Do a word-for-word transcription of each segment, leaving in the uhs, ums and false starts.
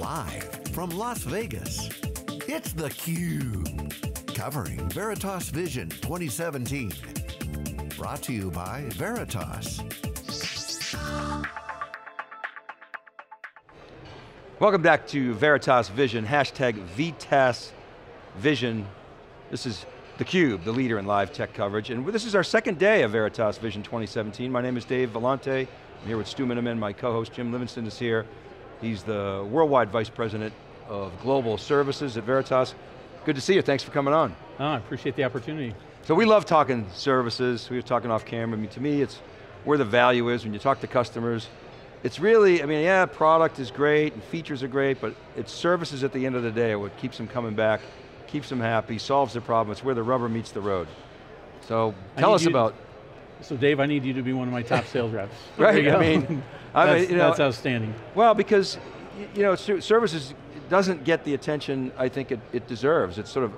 Live from Las Vegas, it's theCUBE, covering Veritas Vision twenty seventeen. Brought to you by Veritas. Welcome back to Veritas Vision, hashtag VTAS Vision. This is theCUBE, the leader in live tech coverage, and this is our second day of Veritas Vision twenty seventeen. My name is Dave Vellante. I'm here with Stu Miniman, my co-host. Jim Livingston is here. He's the worldwide vice president of global services at Veritas. Good to see you, thanks for coming on. Oh, I appreciate the opportunity. So we love talking services, we were talking off camera. I mean, to me, it's where the value is when you talk to customers. It's really, I mean, yeah, product is great and features are great, but it's services at the end of the day what keeps them coming back, keeps them happy, solves their problem. It's where the rubber meets the road. So tell us about. So Dave, I need you to be one of my top sales reps. Right, I mean, I mean you know, that's outstanding. Well, because you know, services doesn't get the attention I think it, it deserves. It's sort of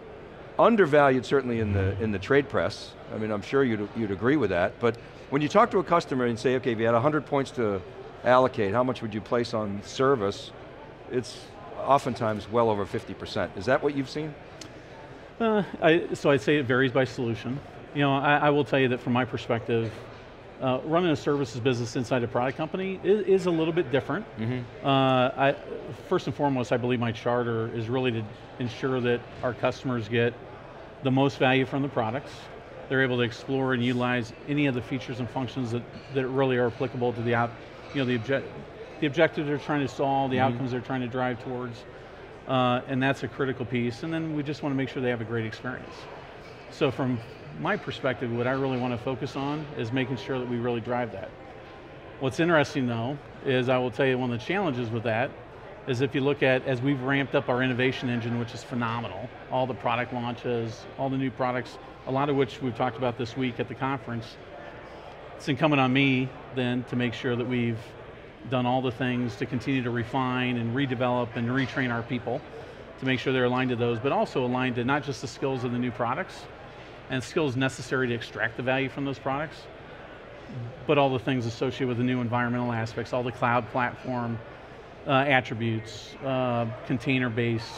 undervalued, certainly in the in the trade press. I mean, I'm sure you'd you'd agree with that. But when you talk to a customer and say, okay, if you had one hundred points to allocate, how much would you place on service? It's oftentimes well over fifty percent. Is that what you've seen? Uh, I, so I'd say it varies by solution. You know, I, I will tell you that from my perspective, uh, running a services business inside a product company is, is a little bit different. Mm-hmm. uh, I, first and foremost, I believe my charter is really to ensure that our customers get the most value from the products. They're able to explore and utilize any of the features and functions that, that really are applicable to the, op, you know, the, obje the objectives they're trying to solve, the mm-hmm. outcomes they're trying to drive towards, uh, and that's a critical piece. And then we just want to make sure they have a great experience. So from my perspective, what I really want to focus on is making sure that we really drive that. What's interesting though, is I will tell you one of the challenges with that is if you look at, as we've ramped up our innovation engine, which is phenomenal, all the product launches, all the new products, a lot of which we've talked about this week at the conference, it's incumbent on me then to make sure that we've done all the things to continue to refine and redevelop and retrain our people to make sure they're aligned to those, but also aligned to not just the skills of the new products, and skills necessary to extract the value from those products, but all the things associated with the new environmental aspects, all the cloud platform uh, attributes, uh, container-based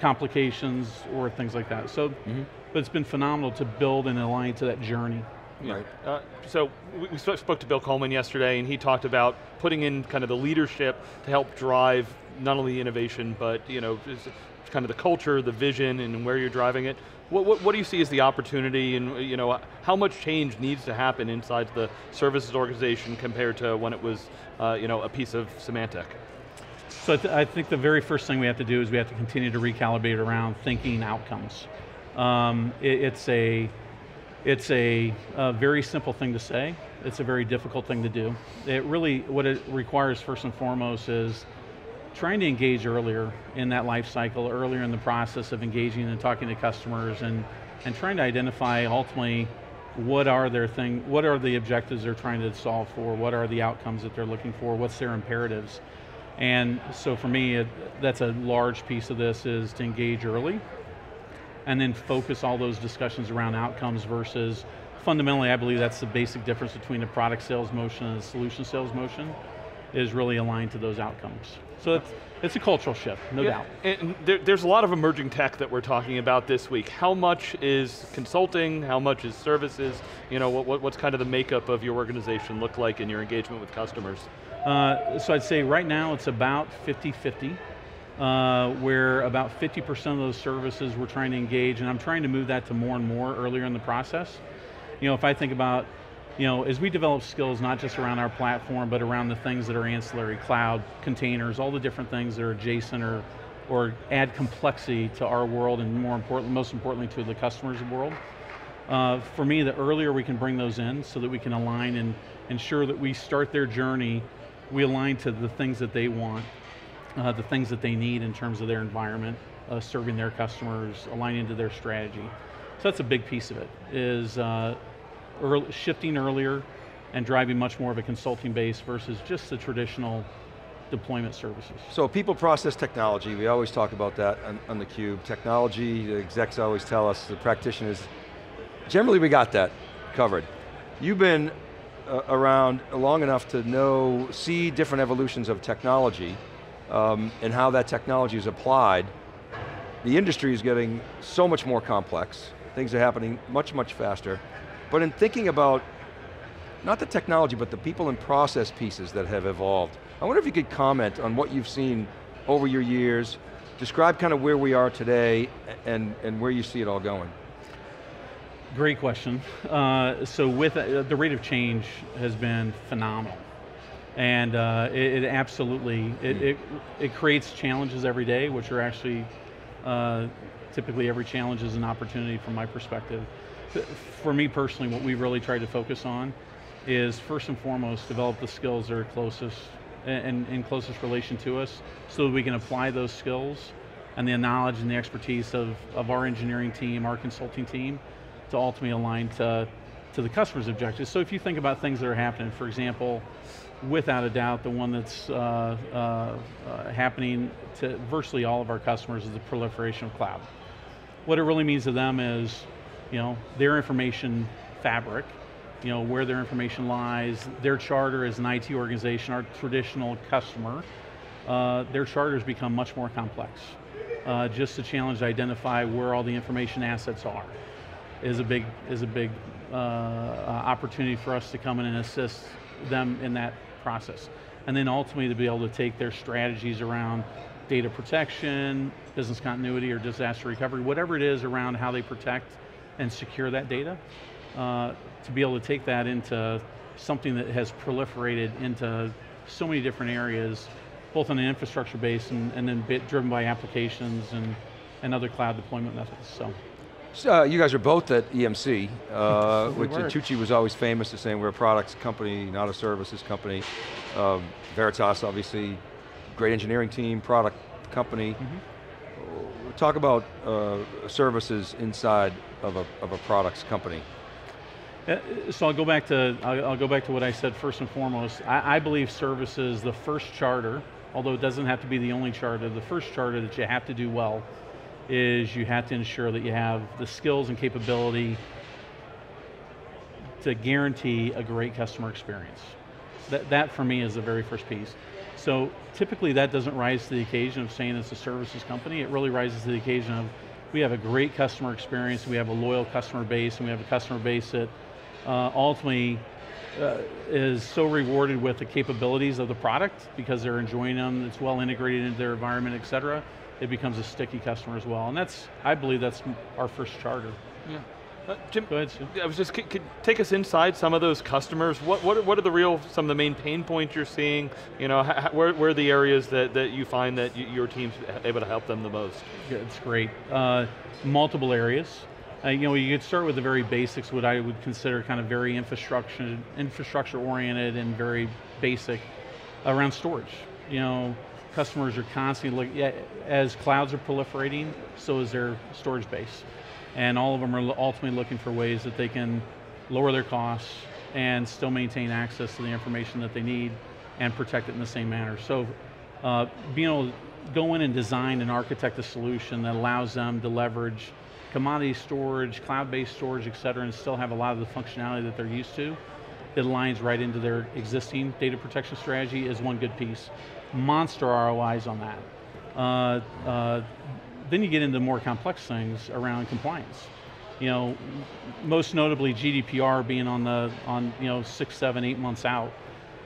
complications, or things like that. So, mm-hmm. but it's been phenomenal to build and align to that journey. Yeah. Right. Uh, so, we, we spoke to Bill Coleman yesterday, and he talked about putting in kind of the leadership to help drive not only the innovation, but you know, kind of the culture, the vision, and where you're driving it. What, what, what do you see as the opportunity, and you know, how much change needs to happen inside the services organization compared to when it was uh, you know, a piece of Symantec? So I, th I think the very first thing we have to do is we have to continue to recalibrate around thinking outcomes. Um, it, it's a, it's a, a very simple thing to say. It's a very difficult thing to do. It really, what it requires first and foremost is trying to engage earlier in that life cycle, earlier in the process of engaging and talking to customers and, and trying to identify ultimately what are their thing, what are the objectives they're trying to solve for, what are the outcomes that they're looking for, what's their imperatives. And so for me, it, that's a large piece of this is to engage early and then focus all those discussions around outcomes versus, fundamentally I believe that's the basic difference between a product sales motion and a solution sales motion. Is really aligned to those outcomes. So it's, it's a cultural shift, no yeah. doubt. And there, there's a lot of emerging tech that we're talking about this week. How much is consulting, how much is services? You know, what, what's kind of the makeup of your organization look like in your engagement with customers? Uh, so I'd say right now it's about fifty fifty, uh, where about fifty percent of those services we're trying to engage, and I'm trying to move that to more and more earlier in the process. You know, if I think about You know, as we develop skills, not just around our platform, but around the things that are ancillary, cloud, containers, all the different things that are adjacent or, or add complexity to our world and more important, most importantly to the customer's world. Uh, for me, the earlier we can bring those in so that we can align and ensure that we start their journey, we align to the things that they want, uh, the things that they need in terms of their environment, uh, serving their customers, aligning to their strategy. So that's a big piece of it, is uh, Early, shifting earlier and driving much more of a consulting base versus just the traditional deployment services. So people, process, technology, we always talk about that on, on theCUBE. Technology, the execs always tell us, the practitioners, generally we got that covered. You've been uh, around long enough to know, see different evolutions of technology, um, and how that technology is applied, the industry is getting so much more complex. Things are happening much, much faster. But in thinking about, not the technology, but the people and process pieces that have evolved, I wonder if you could comment on what you've seen over your years, describe kind of where we are today and, and where you see it all going. Great question. Uh, so with, uh, the rate of change has been phenomenal. And uh, it, it absolutely, it, it, it creates challenges every day, which are actually, uh, typically every challenge is an opportunity from my perspective. For me personally, what we really tried to focus on is first and foremost, develop the skills that are closest and in closest relation to us so that we can apply those skills and the knowledge and the expertise of, of our engineering team, our consulting team, to ultimately align to, to the customer's objectives. So if you think about things that are happening, for example, without a doubt, the one that's uh, uh, uh, happening to virtually all of our customers is the proliferation of cloud. What it really means to them is, you know, their information fabric, you know, where their information lies, their charter as an I T organization, our traditional customer, uh, their charters become much more complex. Uh, just the challenge to identify where all the information assets are is a big, is a big uh, opportunity for us to come in and assist them in that process. And then ultimately to be able to take their strategies around data protection, business continuity or disaster recovery, whatever it is around how they protect and secure that data, Uh, to be able to take that into something that has proliferated into so many different areas, both on an infrastructure base and, and then bit driven by applications and, and other cloud deployment methods, so. So uh, you guys are both at E M C, uh, which uh, Tucci was always famous to saying we're a products company, not a services company. Um, Veritas, obviously, great engineering team, product company. Mm-hmm. Talk about uh, services inside of a, of a products company. So I'll go back to I'll, I'll go back to what I said first and foremost. I, I believe services, the first charter, although it doesn't have to be the only charter, the first charter that you have to do well is you have to ensure that you have the skills and capability to guarantee a great customer experience. That, that for me is the very first piece. So typically that doesn't rise to the occasion of saying it's a services company, it really rises to the occasion of we have a great customer experience, we have a loyal customer base, and we have a customer base that Uh, ultimately uh, is so rewarded with the capabilities of the product because they're enjoying them, it's well integrated into their environment, et cetera, it becomes a sticky customer as well. And that's, I believe that's our first charter. Yeah. Uh, Jim, go ahead, Jim. I was just, could, could take us inside some of those customers. What, what, what are the real, some of the main pain points you're seeing? You know, how, where, where are the areas that, that you find that you, your team's able to help them the most? Yeah, it's great. Uh, multiple areas. Uh, you know, you could start with the very basics, what I would consider kind of very infrastructure, infrastructure oriented and very basic around storage. You know, customers are constantly looking, yeah, as clouds are proliferating, so is their storage base. And all of them are ultimately looking for ways that they can lower their costs and still maintain access to the information that they need and protect it in the same manner. So, uh, being able to go in and design and architect a solution that allows them to leverage commodity storage, cloud-based storage, et cetera, and still have a lot of the functionality that they're used to, that aligns right into their existing data protection strategy is one good piece. Monster R O Is on that. Uh, uh, then you get into more complex things around compliance. You know, most notably G D P R being on the, on you know, six, seven, eight months out,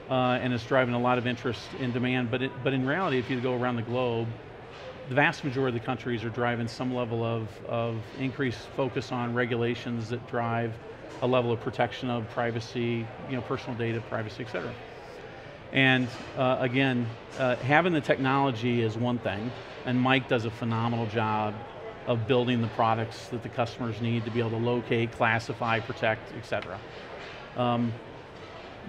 uh, and it's driving a lot of interest and demand, but, it, but in reality, if you go around the globe, the vast majority of the countries are driving some level of, of increased focus on regulations that drive a level of protection of privacy, you know, personal data, privacy, et cetera. And uh, again, uh, having the technology is one thing, and Mike does a phenomenal job of building the products that the customers need to be able to locate, classify, protect, et cetera. Um,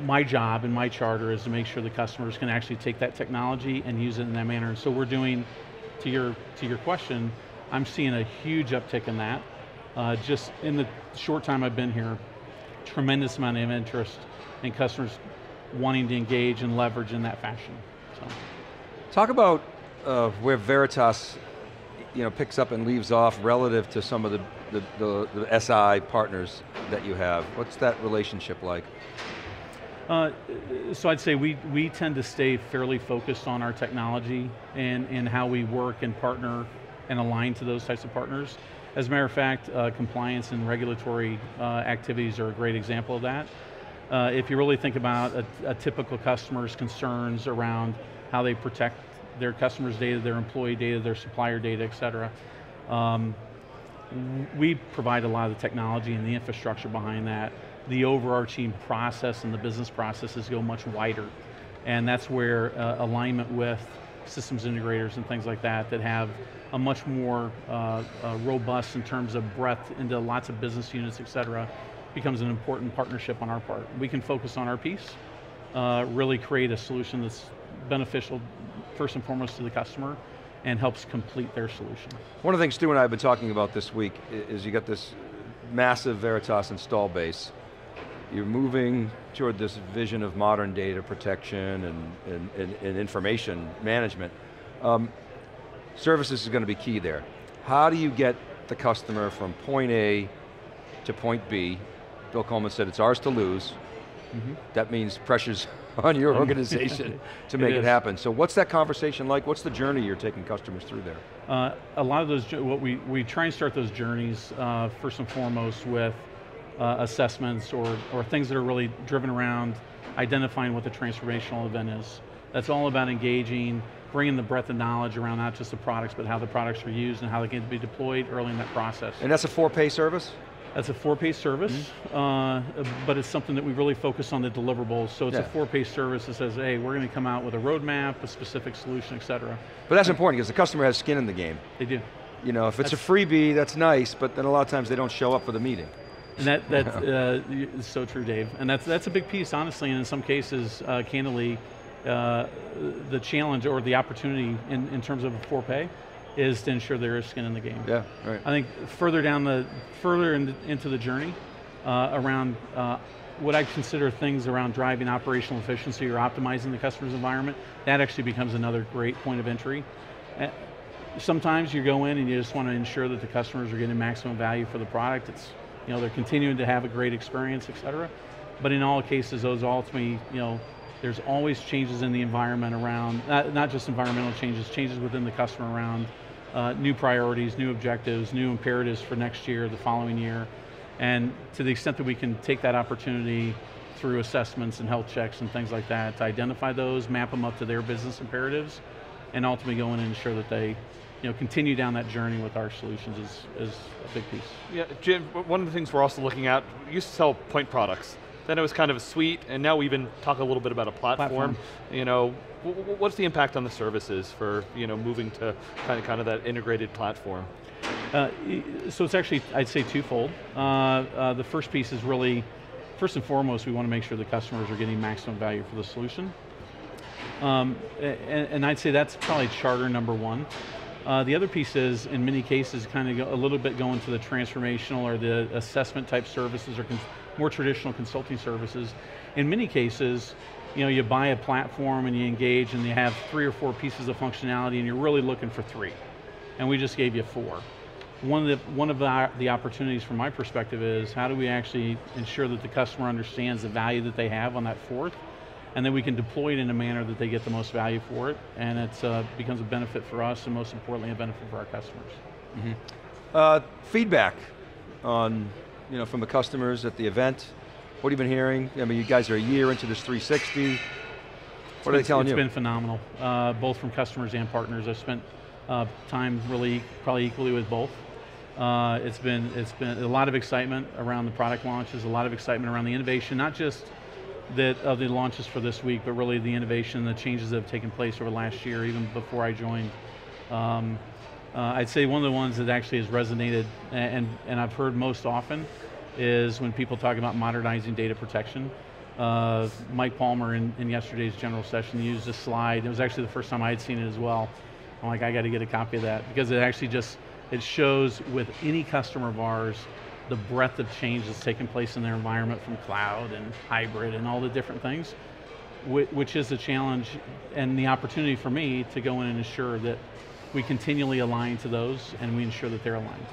my job and my charter is to make sure the customers can actually take that technology and use it in that manner. And so we're doing, To your, to your question, I'm seeing a huge uptick in that. Uh, just in the short time I've been here, tremendous amount of interest in customers wanting to engage and leverage in that fashion. So. Talk about uh, where Veritas, you know, picks up and leaves off relative to some of the, the, the, the S I partners that you have. What's that relationship like? Uh, so I'd say we, we tend to stay fairly focused on our technology and, and how we work and partner and align to those types of partners. As a matter of fact, uh, compliance and regulatory uh, activities are a great example of that. Uh, if you really think about a, a typical customer's concerns around how they protect their customers' data, their employee data, their supplier data, et cetera, um, we provide a lot of the technology and the infrastructure behind that. The overarching process and the business processes go much wider. And that's where uh, alignment with systems integrators and things like that that have a much more uh, uh, robust in terms of breadth into lots of business units, et cetera, becomes an important partnership on our part. We can focus on our piece, uh, really create a solution that's beneficial first and foremost to the customer and helps complete their solution. One of the things Stu and I have been talking about this week is you got this massive Veritas install base. You're moving toward this vision of modern data protection and, and, and, and information management. Um, services is going to be key there. How do you get the customer from point A to point B? Bill Coleman said it's ours to lose. Mm-hmm. That means pressure's on your organization to make it, it happen. So what's that conversation like? What's the journey you're taking customers through there? Uh, a lot of those, what we, we try and start those journeys uh, first and foremost with uh, assessments or, or things that are really driven around identifying what the transformational event is. That's all about engaging, bringing the breadth of knowledge around not just the products, but how the products are used and how they can be deployed early in that process. And that's a four-pay service? That's a four-pay service, mm-hmm. uh, but it's something that we really focus on the deliverables. So it's yeah. a four-pay service that says, hey, we're going to come out with a roadmap, a specific solution, et cetera. But that's and important because the customer has skin in the game. They do. You know, if that's, it's a freebie, that's nice, but then a lot of times they don't show up for the meeting. And that, that's uh, so true, Dave. And that's, that's a big piece, honestly, and in some cases, uh, candidly, uh, the challenge or the opportunity in, in terms of a four-pay is to ensure there is skin in the game. Yeah, right. I think further down the, further in the, into the journey, uh, around uh, what I consider things around driving operational efficiency or optimizing the customer's environment, that actually becomes another great point of entry. Uh, sometimes you go in and you just want to ensure that the customers are getting maximum value for the product. It's, you know, they're continuing to have a great experience, et cetera. But in all cases, those ultimately, you know, there's always changes in the environment around, not, not just environmental changes, changes within the customer around Uh, new priorities, new objectives, new imperatives for next year, the following year. And to the extent that we can take that opportunity through assessments and health checks and things like that, to identify those, map them up to their business imperatives, and ultimately go in and ensure that they you know, continue down that journey with our solutions is, is a big piece. Yeah, Jim, one of the things we're also looking at, we used to sell point products. Then it was kind of a suite, and now we even talk a little bit about a platform. platform. You know, what's the impact on the services for you know moving to kind of kind of that integrated platform? Uh, so it's actually, I'd say twofold. Uh, uh, the first piece is really, first and foremost, we want to make sure the customers are getting maximum value for the solution, um, and, and I'd say that's probably charter number one. Uh, the other piece is, in many cases, kind of a little bit going to the transformational or the assessment type services or more traditional consulting services. In many cases, you know, you buy a platform and you engage and you have three or four pieces of functionality and you're really looking for three. And we just gave you four. One of the, one of the, the opportunities from my perspective is, how do we actually ensure that the customer understands the value that they have on that fourth, and then we can deploy it in a manner that they get the most value for it, and it uh, becomes a benefit for us, and most importantly, a benefit for our customers. Mm-hmm. uh, feedback on, you know, from the customers at the event, what have you been hearing? I mean, you guys are a year into this three sixty. What been, are they telling it's you? It's been phenomenal, uh, both from customers and partners. I've spent uh, time really, probably equally with both. Uh, it's been, it's been a lot of excitement around the product launches, a lot of excitement around the innovation, not just that of the launches for this week, but really the innovation and the changes that have taken place over last year, even before I joined. Um, uh, I'd say one of the ones that actually has resonated, and, and I've heard most often, is when people talk about modernizing data protection. Uh, Mike Palmer in, in yesterday's general session used a slide. It was actually the first time I had seen it as well. I'm like, I got to get a copy of that, because it actually just, it shows with any customer of ours the breadth of change that's taken place in their environment, from cloud and hybrid and all the different things, which is the challenge and the opportunity for me to go in and ensure that we continually align to those and we ensure that they're aligned.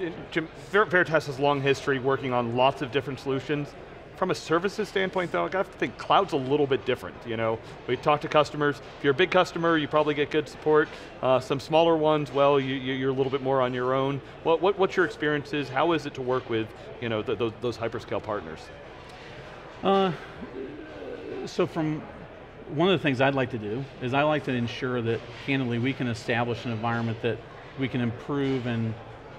Yeah. Jim, Veritas has a long history working on lots of different solutions. From a services standpoint though, I have to think cloud's a little bit different. You know, we talk to customers. If you're a big customer, you probably get good support. Uh, some smaller ones, well, you, you're a little bit more on your own. What, what, what's your experiences? How is it to work with you know, th those, those hyperscale partners? Uh, so from, one of the things I'd like to do is I like to ensure that, candidly, we can establish an environment that we can improve and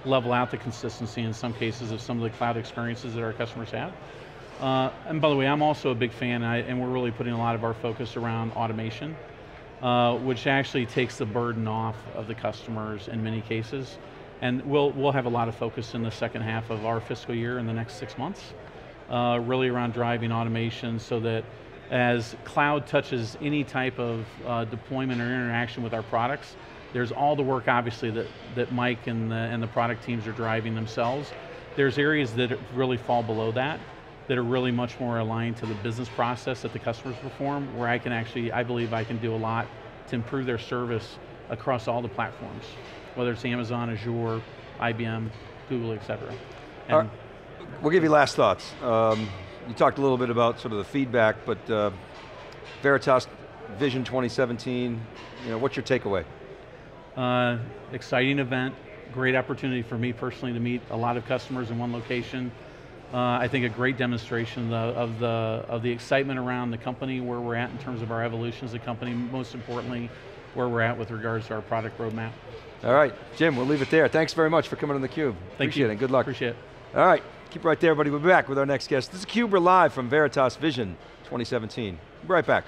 level out the consistency in some cases of some of the cloud experiences that our customers have. Uh, and by the way, I'm also a big fan, and, I, and we're really putting a lot of our focus around automation, uh, which actually takes the burden off of the customers in many cases. And we'll, we'll have a lot of focus in the second half of our fiscal year in the next six months, uh, really around driving automation so that as cloud touches any type of uh, deployment or interaction with our products, there's all the work obviously that, that Mike and the, and the product teams are driving themselves. There's areas that really fall below that, that are really much more aligned to the business process that the customers perform, where I can actually, I believe I can do a lot to improve their service across all the platforms, whether it's Amazon, Azure, I B M, Google, et cetera. All right. We'll give you last thoughts. Um, You talked a little bit about sort of the feedback, but uh, Veritas Vision twenty seventeen, you know, what's your takeaway? Uh, exciting event, great opportunity for me personally to meet a lot of customers in one location. Uh, I think a great demonstration of the, of the, of the excitement around the company, where we're at in terms of our evolution as a company, most importantly, where we're at with regards to our product roadmap. All right, Jim, we'll leave it there. Thanks very much for coming on theCUBE. Thank you. Appreciate it, good luck. Appreciate it. All right. Keep right there, everybody. We'll be back with our next guest. This is theCUBE, live from Veritas Vision twenty seventeen. We'll be right back.